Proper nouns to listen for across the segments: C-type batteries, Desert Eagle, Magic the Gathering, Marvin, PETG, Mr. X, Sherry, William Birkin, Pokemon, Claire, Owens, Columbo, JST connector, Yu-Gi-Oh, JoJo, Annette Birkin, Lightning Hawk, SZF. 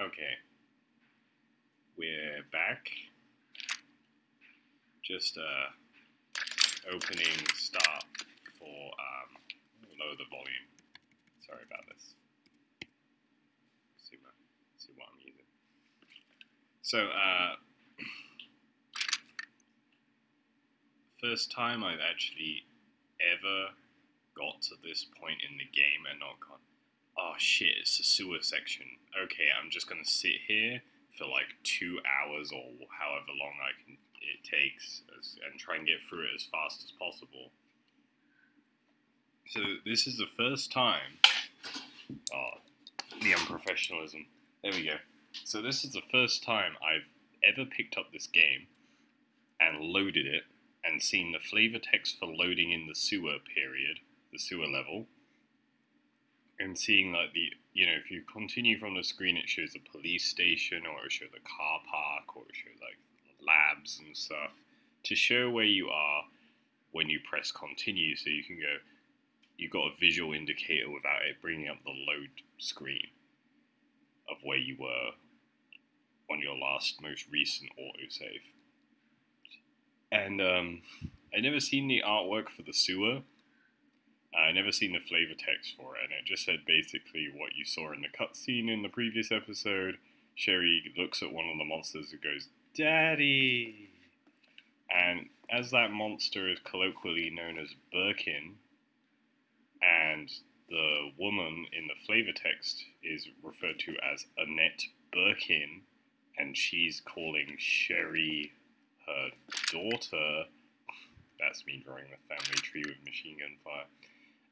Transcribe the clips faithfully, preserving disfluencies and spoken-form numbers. Okay, we're back. Just uh, opening start for, um, lower the volume. Sorry about this. See what, see what I'm using. So, uh, first time I've actually ever got to this point in the game and not gone, oh shit, it's the sewer section. Okay, I'm just gonna sit here for like two hours or however long I can it takes as, and try and get through it as fast as possible. So this is the first time, oh, the unprofessionalism, there we go. So this is the first time I've ever picked up this game and loaded it and seen the flavor text for loading in the sewer period, the sewer level, and seeing like the, you know, if you continue from the screen, it shows the police station, or it shows the car park, or it shows like labs and stuff, to show where you are when you press continue, so you can go, you got a visual indicator without it bringing up the load screen of where you were on your last most recent autosave. And um, I never seen the artwork for the sewer. I never seen the flavor text for it, and it just said basically what you saw in the cutscene in the previous episode. Sherry looks at one of the monsters and goes, "Daddy!" And as that monster is colloquially known as Birkin, and the woman in the flavor text is referred to as Annette Birkin, and she's calling Sherry her daughter. That's me drawing the family tree with machine gun fire.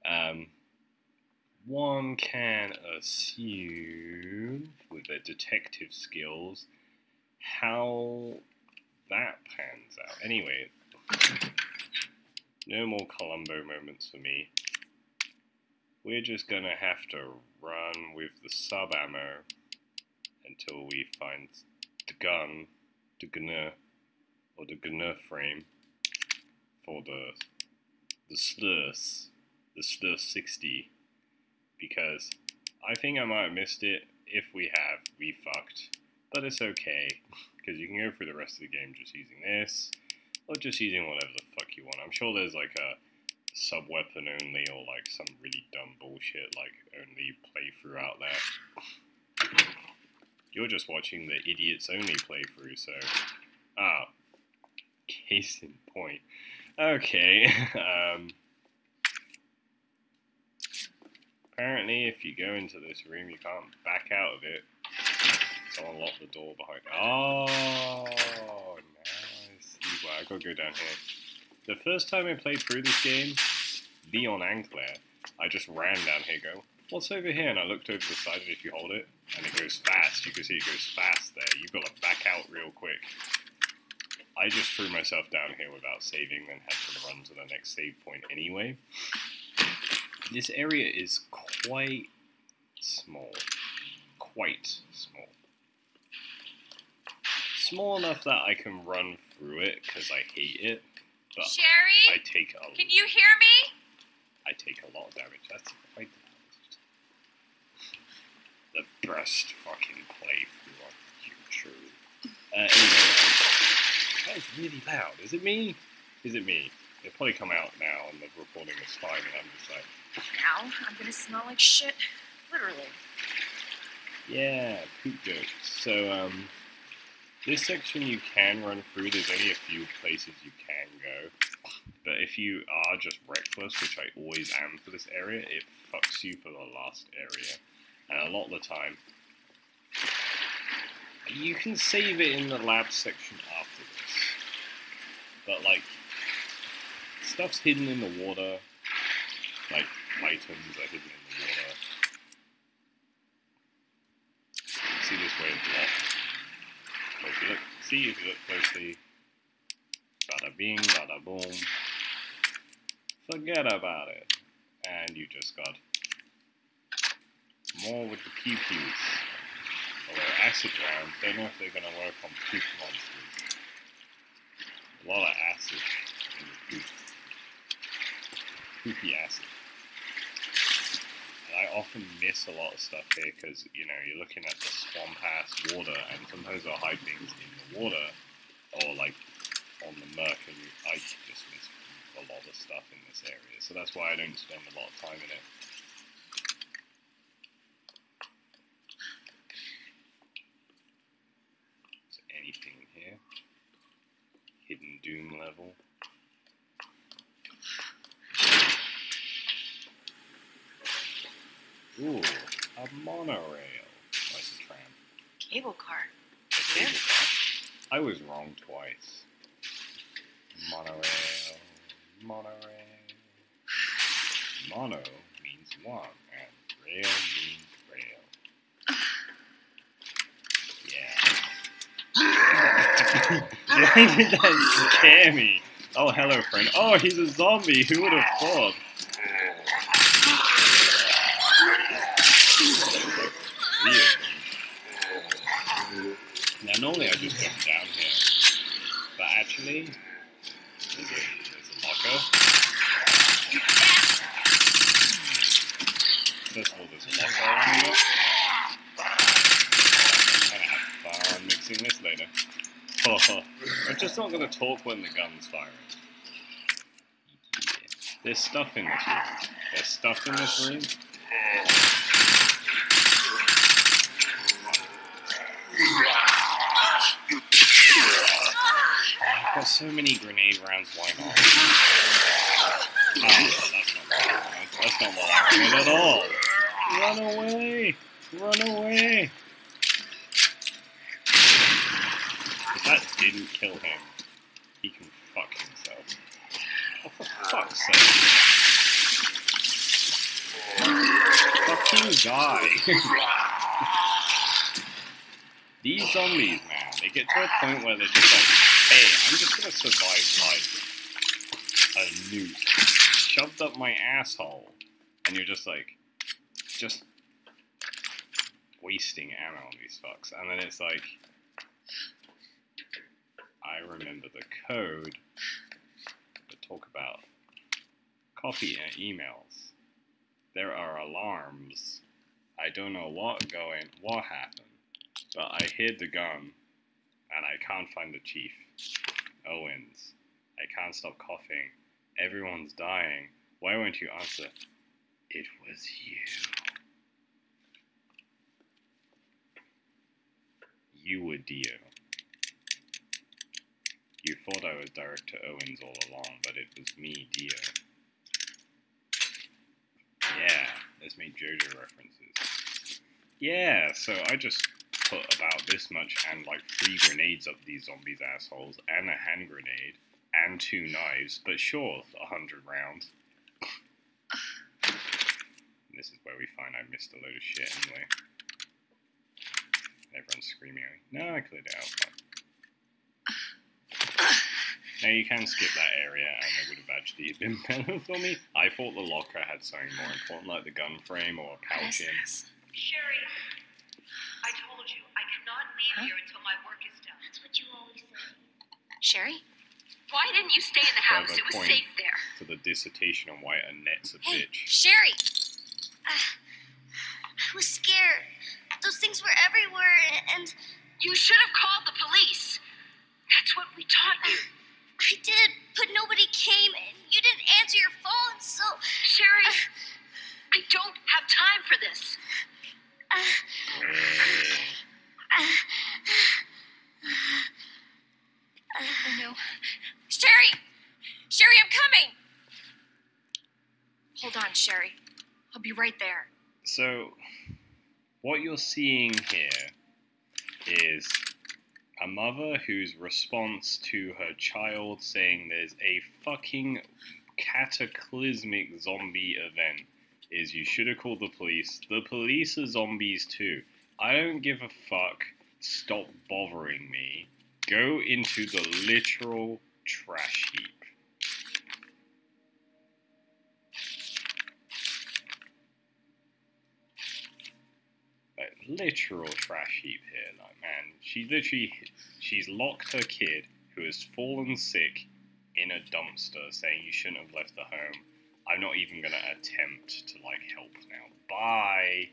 Um, one can assume, with their detective skills, how that pans out. Anyway, no more Columbo moments for me. We're just gonna have to run with the sub-ammo until we find the gun, the gunner, or the gunner frame for the, the slurs. The Slur sixty, because I think I might have missed it. If we have, we fucked, but it's okay, because you can go through the rest of the game just using this, or just using whatever the fuck you want. I'm sure there's like a sub-weapon only, or like some really dumb bullshit, like only playthrough out there. You're just watching the idiots only playthrough, so, ah, case in point. Okay, um... apparently, if you go into this room, you can't back out of it. Someone locked the door behind. Oh, nice. Well, I gotta go down here. The first time I played through this game, Leon and Claire, I just ran down here going, what's over here? And I looked over the side, and if you hold it, and it goes fast. You can see it goes fast there. You've got to back out real quick. I just threw myself down here without saving, then had to run to the next save point anyway. This area is quite small, quite small. Small enough that I can run through it because I hate it, but Sherry, I take a can you hear me? I take a lot of damage. That's quite the, the best fucking playthrough on YouTube. Uh, anyway, that is really loud. Is it me? Is it me? It'll probably come out now, and the recording is fine, and I'm just like... Now, I'm gonna smell like shit. Literally. Yeah, poop joke. So, um... this section you can run through. There's only a few places you can go. But if you are just reckless, which I always am for this area, it fucks you for the last area. And a lot of the time... you can save it in the lab section after this. But, like... stuff's hidden in the water, like items are hidden in the water. See this way blocked. So if you look, see if you look closely, bada bing, bada boom. Forget about it, and you just got more with the pew pews. Although acid rounds, don't know if they're gonna work on poop monsters. A lot of acid in the poop. Poopy acid. I often miss a lot of stuff here because, you know, you're looking at the swamp-ass water, and sometimes I'll hide things in the water, or, like, on the murk, and I just miss a lot of stuff in this area, so that's why I don't spend a lot of time in it. Is there anything in here? Hidden Doom level. Ooh, a monorail. Nice tram. Cable car. A cable car. I was wrong twice. Monorail. Monorail. Mono means one, and rail means rail. Yeah. Why did that scare me? Oh, hello, friend. Oh, he's a zombie. Who would have thought? Now, normally I just jump down here, but actually, there's a, there's a locker. First of all, there's a locker around here. I'm gonna have fun mixing this later. Oh, I'm just not gonna talk when the gun's firing. There's stuff in this room. There's stuff in this room. Got so many grenade rounds, why not? Oh, no, that's not what I wanted. That's not what I wanted at all. Run away! Run away! If that didn't kill him, he can fuck himself. Oh, for fuck's sake. Fucking die. These zombies, man, they get to a point where they're just like, hey, I'm just gonna survive like a nuke shoved up my asshole, and you're just like, just wasting ammo on these fucks. And then it's like, I remember the code to talk about copy and emails. There are alarms. I don't know what going, what happened, but I hid the gun. And I can't find the chief, Owens. I can't stop coughing. Everyone's dying. Why won't you answer? It was you. You were Dio. You thought I was Director Owens all along, but it was me, Dio. Yeah, let's make JoJo references. Yeah, so I just put about this much and like three grenades up these zombies assholes and a hand grenade and two knives, but sure, a hundred rounds. And this is where we find I missed a load of shit anyway. Everyone's screaming at me. No, I cleared it out. Now you can skip that area and it would have actually been better for me. I thought the locker had something more important like the gun frame or a pouch in. Sherry, I told you, I cannot leave huh? here until my work is done. That's what you always say. Sherry? Why didn't you stay in the house? It was safe there. To the dissertation on why Annette's a hey, bitch. Sherry! Uh, I was scared. Those things were everywhere, and... You should have called the police. That's what we taught you. I did, but nobody came, and you didn't answer your phone, so... Sherry, uh, I don't have time for this. Uh, oh no. Sherry! Sherry, I'm coming! Hold on, Sherry. I'll be right there. So, what you're seeing here is a mother whose response to her child saying there's a fucking cataclysmic zombie event is you should have called the police. The police are zombies too. I don't give a fuck. Stop bothering me. Go into the literal trash heap. Like, literal trash heap here. Like, man, she literally, she's locked her kid, who has fallen sick, in a dumpster, saying you shouldn't have left the home. I'm not even going to attempt to, like, help now. Bye!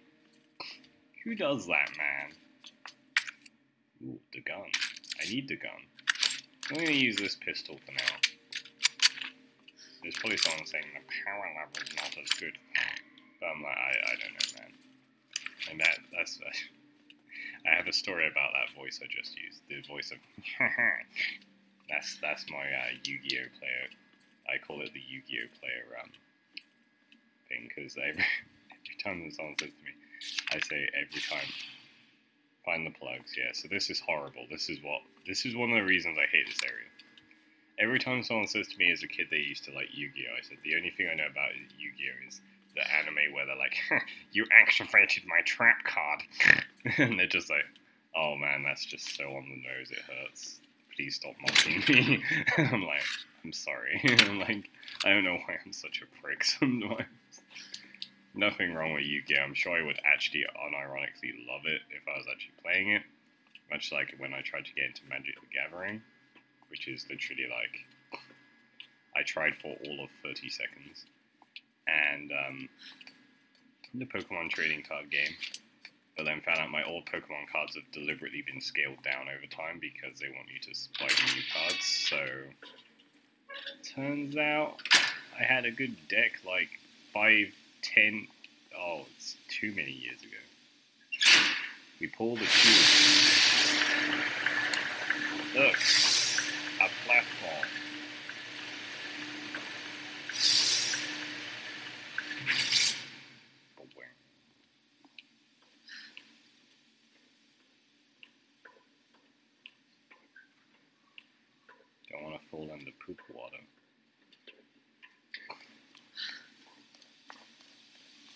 Who does that, man? Ooh, the gun. I need the gun. I'm going to use this pistol for now. There's probably someone saying the power level is not as good. But I'm like, I, I don't know, man. And that, that's... Uh, I have a story about that voice I just used. The voice of... that's, that's my uh, Yu-Gi-Oh player. I call it the Yu-Gi-Oh player um, thing, because every, every time that someone says to me, I say every time, find the plugs. Yeah, so this is horrible. This is what, this is one of the reasons I hate this area. Every time someone says to me as a kid they used to like Yu-Gi-Oh, I said, the only thing I know about Yu-Gi-Oh is the anime where they're like, you activated my trap card. And they're just like, oh man, that's just so on the nose, it hurts. Please stop mocking me. I'm like, I'm sorry. I'm like, I don't know why I'm such a prick sometimes. Nothing wrong with Yu-Gi-Oh! I'm sure I would actually unironically love it if I was actually playing it. Much like when I tried to get into Magic the Gathering, which is literally like, I tried for all of thirty seconds. And um, the Pokemon trading card game. But then found out my old Pokemon cards have deliberately been scaled down over time because they want you to buy new cards, so... Turns out I had a good deck like five, ten... Oh, it's too many years ago. We pulled a cube. Look! A platform. Poop water.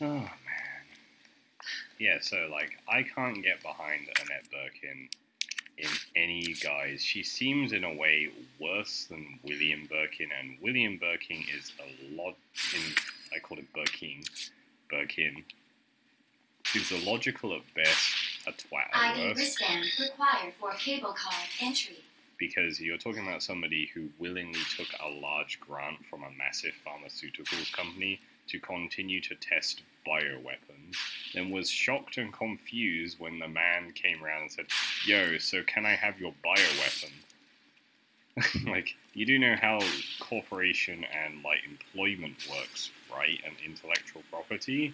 Oh man. Yeah, so like, I can't get behind Annette Birkin in any guise. She seems in a way worse than William Birkin, and William Birkin is a lot in, I call it Birkin. Birkin. She's a logical at best, a twat at worst. I D wristband required for cable card entry. Because you're talking about somebody who willingly took a large grant from a massive pharmaceuticals company to continue to test bioweapons, then was shocked and confused when the man came around and said, yo, so can I have your bioweapon? Like, you do know how corporation and, like, employment works, right? And intellectual property?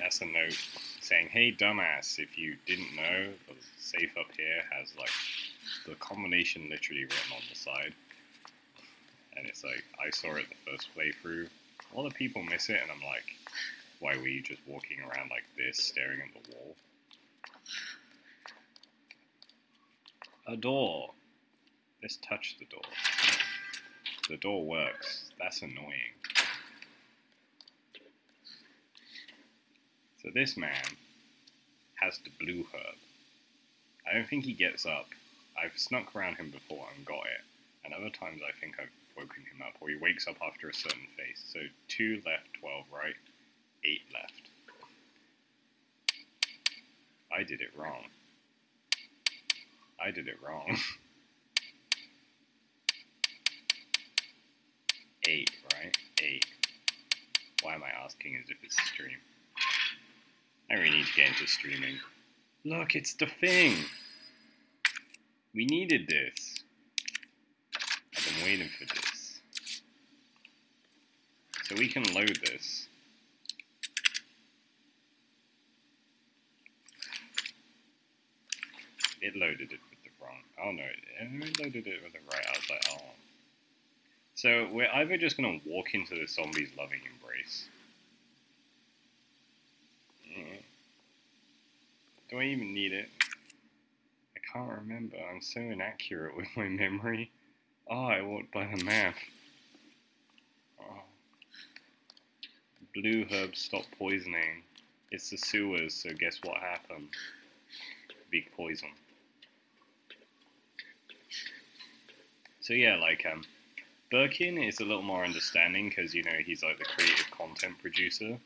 That's a note saying, hey, dumbass, if you didn't know, the safe up here has, like, the combination literally written on the side. And it's like, I saw it the first playthrough. A lot of people miss it, and I'm like, why were you just walking around like this, staring at the wall? A door. Let's touch the door. The door works. That's annoying. So this man has the blue herb. I don't think he gets up. I've snuck around him before and got it, and other times I think I've woken him up, or he wakes up after a certain phase. So two left, twelve right, eight left. I did it wrong. I did it wrong. Eight, right? Eight. Why am I asking as if it's a stream? I really need to get into streaming. Look, it's the thing! We needed this. I've been waiting for this. So we can load this. It loaded it with the wrong... Oh no, it loaded it with the right. I was like, oh. So we're either just gonna walk into the zombies' loving embrace. Do I even need it? I can't remember. I'm so inaccurate with my memory. Oh, I walked by the map. Oh. Blue herb stopped poisoning. It's the sewers, so guess what happened? Big poison. So yeah, like, um, Birkin is a little more understanding because, you know, he's like the creative content producer.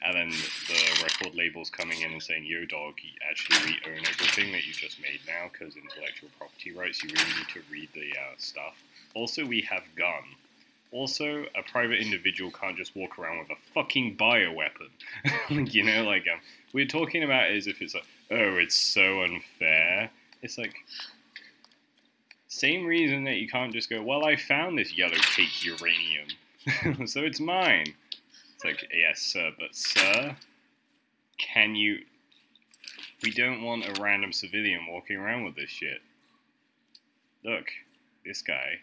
And then the record label's coming in and saying, yo, dog, actually we own everything that you just made now, because intellectual property rights, you really need to read the uh, stuff. Also, we have gun. Also, a private individual can't just walk around with a fucking bioweapon. You know, like, um, we're talking about it as if it's like, oh, it's so unfair. It's like, same reason that you can't just go, well, I found this yellow cake uranium, so it's mine. It's like, yes, sir, but sir, can you... We don't want a random civilian walking around with this shit. Look, this guy...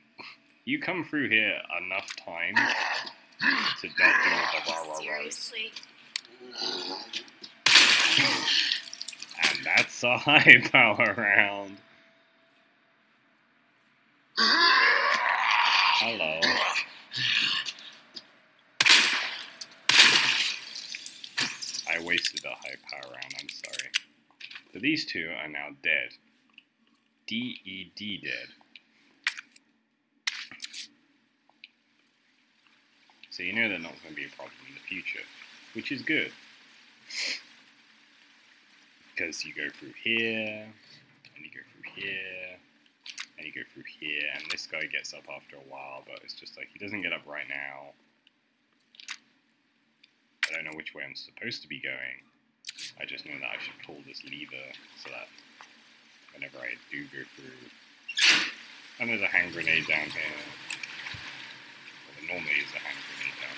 You come through here enough times to not deal with the rah-rah-rah. Seriously. And that's a high power round. Hello. I wasted a high power round, I'm sorry. So these two are now dead. D E D dead. So you know they're not going to be a problem in the future, which is good. Because you go through here, and you go through here, and you go through here, and this guy gets up after a while, but it's just like, he doesn't get up right now. I don't know which way I'm supposed to be going. I just know that I should pull this lever, so that whenever I do go through... And there's a hand grenade down here. Normally is a hand grenade down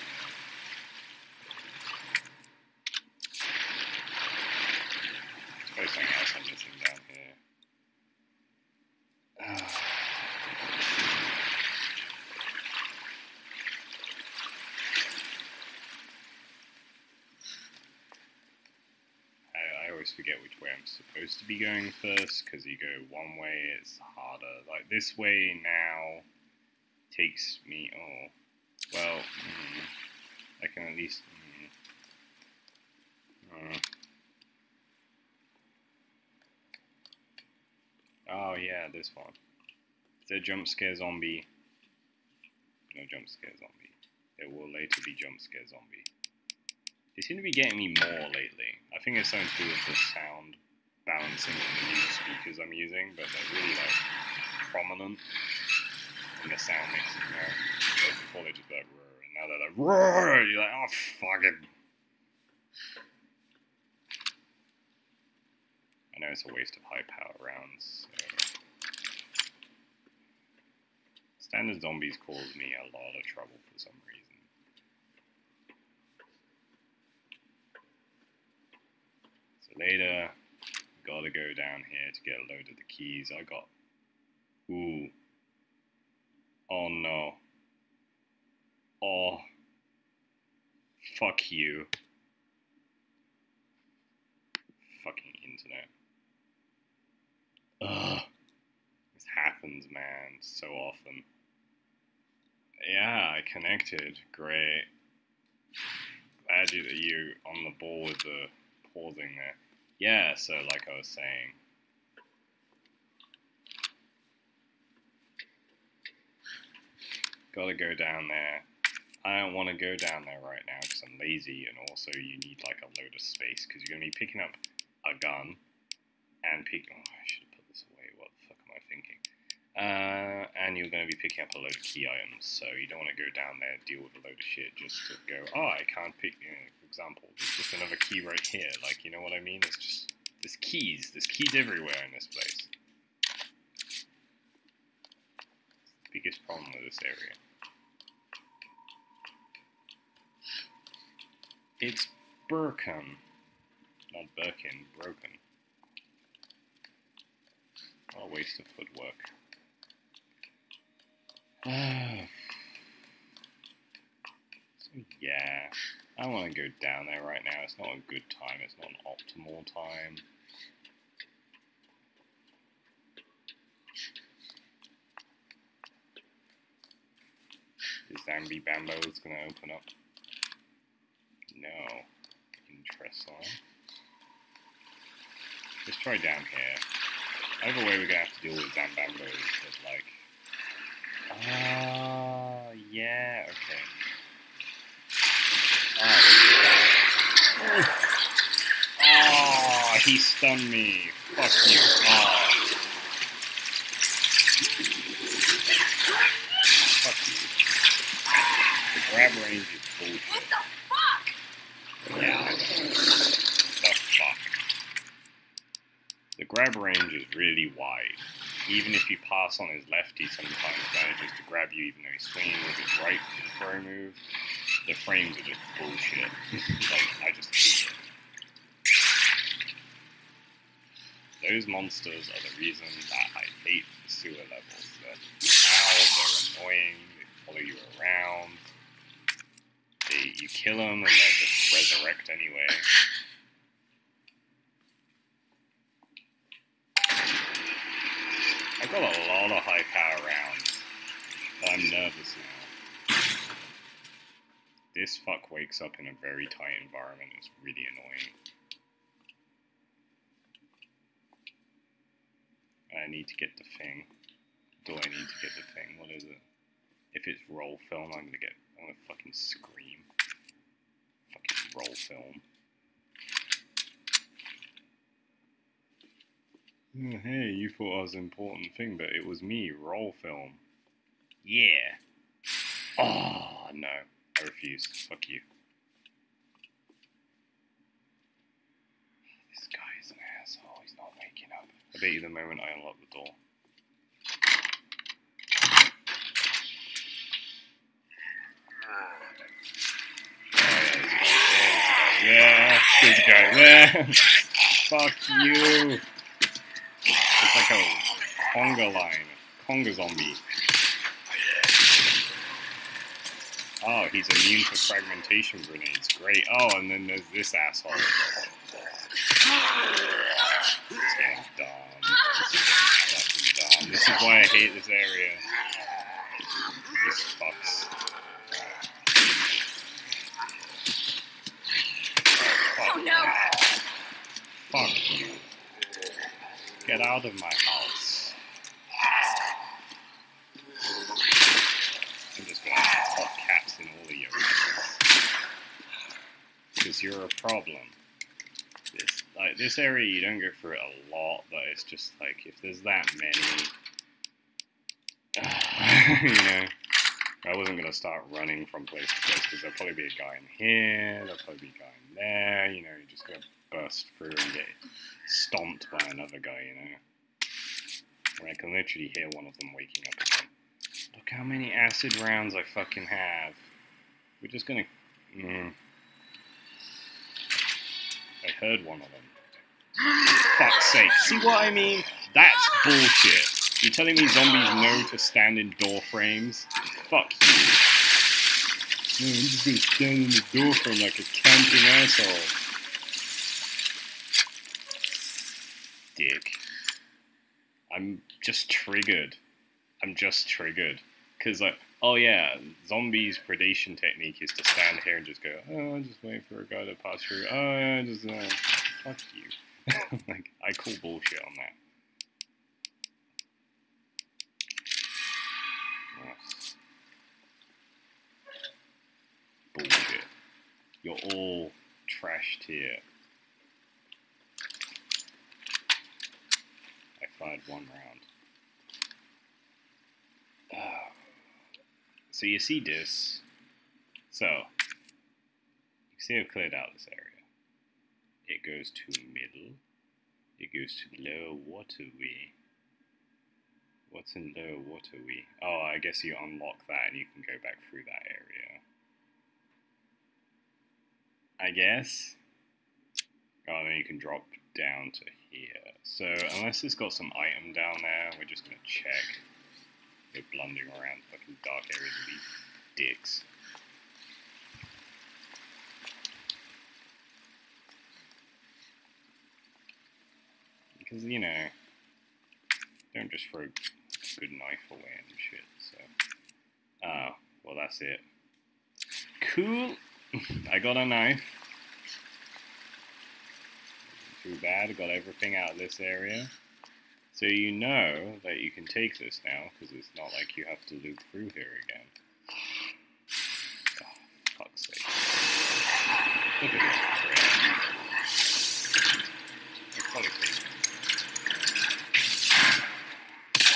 there. There's something else I'm missing down here. Uh. I, I always forget which way I'm supposed to be going first, because you go one way, it's harder. Like this way now takes me... Oh. Well, mm, I can at least... Mm, uh, oh yeah, this one. Is there jump scare zombie? No jump scare zombie. There will later be jump scare zombie. They seem to be getting me more lately. I think it's something to do with the sound balancing of the new speakers I'm using, but they're really like prominent. And the sound mix, you know, so before they just like, roar, and now they're like, roar, you're like, oh, fucking. I know it's a waste of high power rounds, so. Standard zombies cause me a lot of trouble for some reason. So later, gotta go down here to get a load of the keys. I got, ooh. Oh no. Oh. Fuck you. Fucking internet. Ugh. This happens, man, so often. Yeah, I connected. Great. Glad you that you on the ball with the pausing there. Yeah, so like I was saying. Gotta go down there. I don't want to go down there right now because I'm lazy, and also you need like a load of space because you're gonna be picking up a gun and picking. Oh, I should have put this away. What the fuck am I thinking? Uh, and you're gonna be picking up a load of key items, so you don't want to go down there and deal with a load of shit just to go. Oh, I can't pick. You know, for example, there's just another key right here. Like, you know what I mean? It's just there's keys. There's keys everywhere in this place. Biggest problem with this area. It's Birkin. Not Birkin, broken. What a waste of footwork. So yeah, I want to go down there right now. It's not a good time, it's not an optimal time. This Zambi Bambo is going to open up. No. Interesting. Let's try down here. Either way, we're going to have to deal with Zambambos, but like... Ah, uh, yeah, okay. Ah, oh, he stunned me. Fuck you. Ah. Oh. Fuck you. Grab range is bullshit. What the fuck? Yeah. The fuck. The grab range is really wide. Even if you pass on his left, he sometimes manages to grab you, even though he's swinging with his right for the throw move. The frames are just bullshit. Like, I just hate it. Those monsters are the reason that I hate the sewer levels. They're loud, they're annoying, they follow you around. They, you kill them and they'll just resurrect anyway. I've got a lot of high power rounds, but I'm nervous now. This fuck wakes up in a very tight environment, it's really annoying. I need to get the thing. Do I need to get the thing? What is it? If it's roll film, I'm gonna get, I'm gonna fucking scream. Fucking roll film. Hey, you thought I was an important thing, but it was me, roll film. Yeah. Oh, no. I refuse. Fuck you. This guy is an asshole. He's not waking up. I bet you the moment I unlock the door. Yeah, this guy. Yeah. Fuck you. It's like a conga line. Conga zombie. Oh, he's immune to fragmentation grenades. Great. Oh, and then there's this asshole. This game's dumb. This is fucking dumb. This is why I hate this area. This fucks. Oh, fuck. Oh, no. Fuck you. Get out of my house. I'm just going to pop caps in all of your reasons. Because you're a problem. This, like, this area, you don't go through it a lot, but it's just like, if there's that many... you know, I wasn't going to start running from place to place, because there'll probably be a guy in here, there'll probably be a guy in there, you know, you're just going to burst through and get stomped by another guy, you know. Where I can literally hear one of them waking up again. Look how many acid rounds I fucking have. We're just gonna... Mm. I heard one of them. Fuck's sake. See what I mean? That's bullshit. You're telling me zombies know to stand in door frames? Fuck you. No, I'm just gonna stand in the door frame like a camping asshole. Dick. I'm just triggered. I'm just triggered. Because, like, oh yeah, zombies' predation technique is to stand here and just go, oh, I'm just waiting for a guy to pass through. Oh, yeah, just, uh, fuck you. Like, I call bullshit on that. Oh. Bullshit. You're all trashed here. Fired one round. Oh. So you see this. So, you see I've cleared out this area. It goes to middle. It goes to lower waterway. What's in lower waterway? Oh, I guess you unlock that and you can go back through that area. I guess. Oh, and then you can drop down to here. So, unless it's got some item down there, we're just gonna check. You're blundering around fucking dark areas of these dicks. Because, you know, don't just throw a good knife away and shit, so. Oh, well, that's it. Cool! I got a knife. Too bad, got everything out of this area. So you know that you can take this now, because it's not like you have to loop through here again. Oh, fuck's sake. Look at this crap. It's probably taken.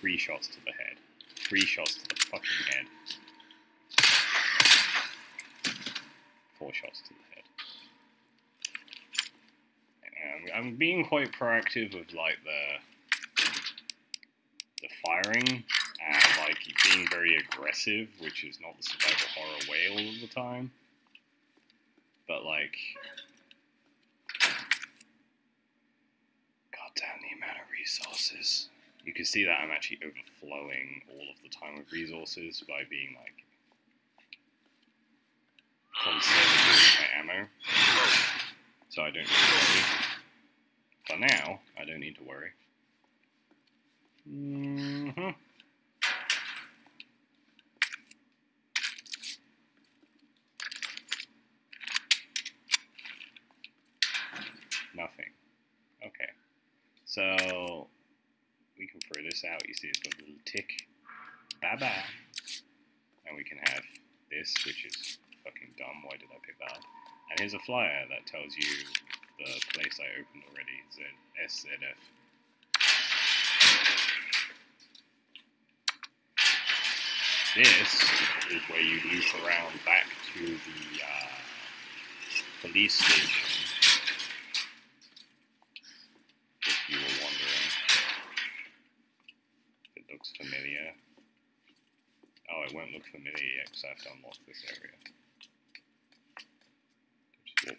Three shots to the head. Three shots to the fucking head. four shots to the head. I'm being quite proactive with, like, the, the firing, and, like, being very aggressive, which is not the survival horror way all of the time. But, like, goddamn the amount of resources. You can see that I'm actually overflowing all of the time with resources by being, like, conservative with my ammo. So I don't need to worry. For now, I don't need to worry. Mm-hmm. Nothing. Okay. So, we can throw this out. You see it's got a little tick. Bye-bye. And we can have this, which is fucking dumb. Why did I pick that up? And here's a flyer that tells you the place I opened already, S Z F. This is where you loop around back to the uh, police station, if you were wondering. It looks familiar. Oh, it won't look familiar yet because I have to unlock this area.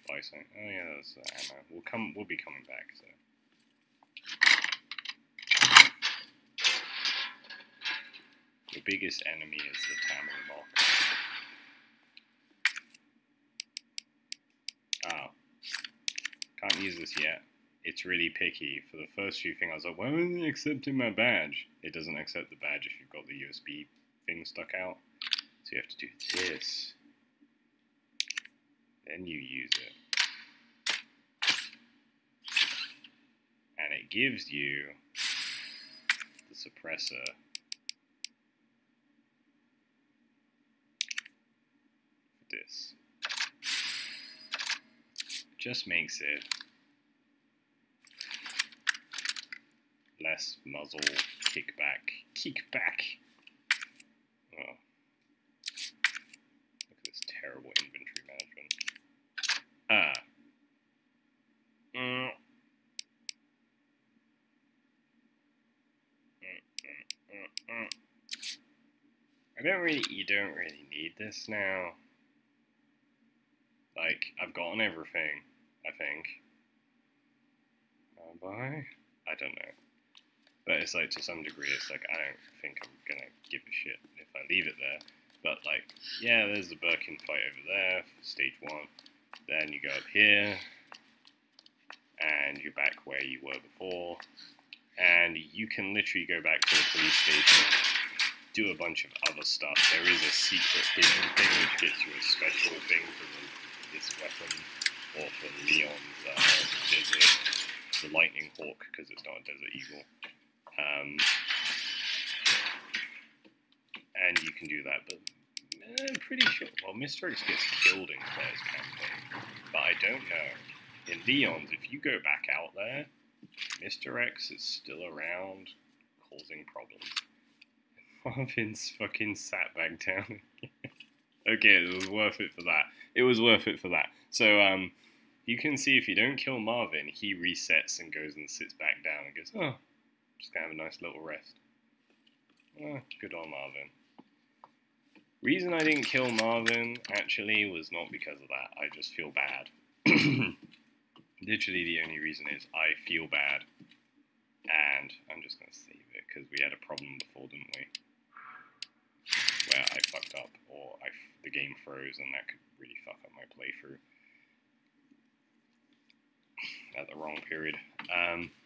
Bison. Oh yeah, that's uh, ammo. We'll come. We'll be coming back. So. The biggest enemy is the Tamil Mock. Oh, can't use this yet. It's really picky. For the first few things, I was like, "Why isn't it accepting my badge?" It doesn't accept the badge if you've got the U S B thing stuck out. So you have to do this. Then you use it. And it gives you the suppressor. This. Just makes it less muzzle, kickback, kickback. Oh. Look at this terrible inventory management. Ah. Uh. Mm. Mm, mm, mm, mm. I don't really, you don't really need this now. Like, I've gotten everything, I think. Have I? I don't know. But it's like, to some degree, it's like, I don't think I'm gonna give a shit if I leave it there. But like, yeah, there's the Birkin fight over there, stage one. Then you go up here, and you're back where you were before, and you can literally go back to the police station, do a bunch of other stuff. There is a secret hidden thing which gets you a special thing from this weapon, or from Leon's uh, desert, the Lightning Hawk, because it's not a Desert Eagle. Um, and you can do that, but... I'm pretty sure. Well, Mister X gets killed in Claire's campaign, but I don't know. In Leon's, if you go back out there, Mister X is still around, causing problems. Marvin's fucking sat back down. Okay, it was worth it for that. It was worth it for that. So, um, you can see if you don't kill Marvin, he resets and goes and sits back down and goes, oh, just gonna have a nice little rest. Oh, good old Marvin. Reason I didn't kill Marvin, actually, was not because of that. I just feel bad. Literally the only reason is I feel bad. And I'm just going to save it, because we had a problem before, didn't we? Where I fucked up, or I f the game froze, and that could really fuck up my playthrough. At the wrong period. Um,